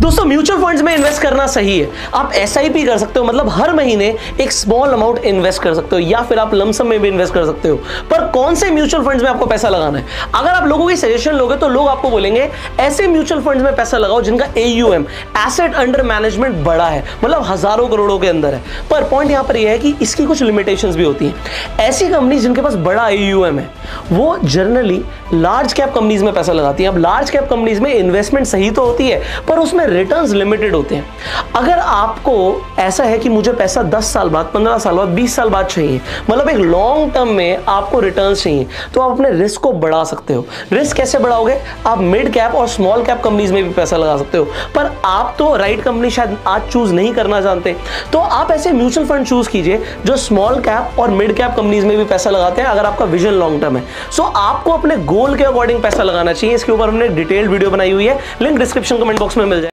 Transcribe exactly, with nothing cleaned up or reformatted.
दोस्तों mutual funds में invest करना सही है। आप एसआईपी कर सकते हो, मतलब हर महीने एक स्मॉल अमाउंट इन्वेस्ट कर सकते हो, या फिर आप लमसम में भी इन्वेस्ट कर सकते हो। पर कौन से म्यूचुअल फंड्स में आपको पैसा लगाना है? अगर आप लोगों की सजेशन लोगे तो लोग आपको बोलेंगे ऐसे म्यूचुअल फंड्स में पैसा लगाओ जिनका एयूएम, एसेट अंडर मैनेजमेंट, बड़ा है, मतलब हजारों करोड़ों के अंदर है। पर पॉइंट यहाँ पर यह है कि इसकी कुछ लिमिटेशंस भी होती हैं। ऐसी कंपनीज जिनके पास बड़ा एयूएम है वो जनरली लार्ज कैप कंपनीज में पैसा लगाती है। अब लार्ज कैप कंपनीज में इन्वेस्टमेंट सही तो होती है पर उसमें रिटर्न्स लिमिटेड होते हैं। अगर आपको ऐसा है कि मुझे पैसा दस साल बाद, पंद्रह साल बाद, बीस साल बाद चाहिए, मतलब एक लॉन्ग टर्म में आपको रिटर्न्स चाहिए, तो आप अपने रिस्क को बढ़ा सकते हो। रिस्क कैसे बढ़ाओगे? आप मिड कैप और स्मॉल कैप कंपनीज में भी पैसा लगा सकते हो, पर आप तो राइट कंपनी शायद आज चूज नहीं करना जानते। तो आप ऐसे म्यूचुअल फंड चूज कीजिए जो स्मॉल कैप और मिड कैप कंपनीज में भी पैसा लगाते हैं, अगर आपका विजन लॉन्ग टर्म है। सो आपको अपने गोल के अकॉर्डिंग पैसा लगाना चाहिए। इसके ऊपर हमने डिटेल्ड वीडियो बनाई हुई है, लिंक डिस्क्रिप्शन कमेंट बॉक्स में मिल जाएगा।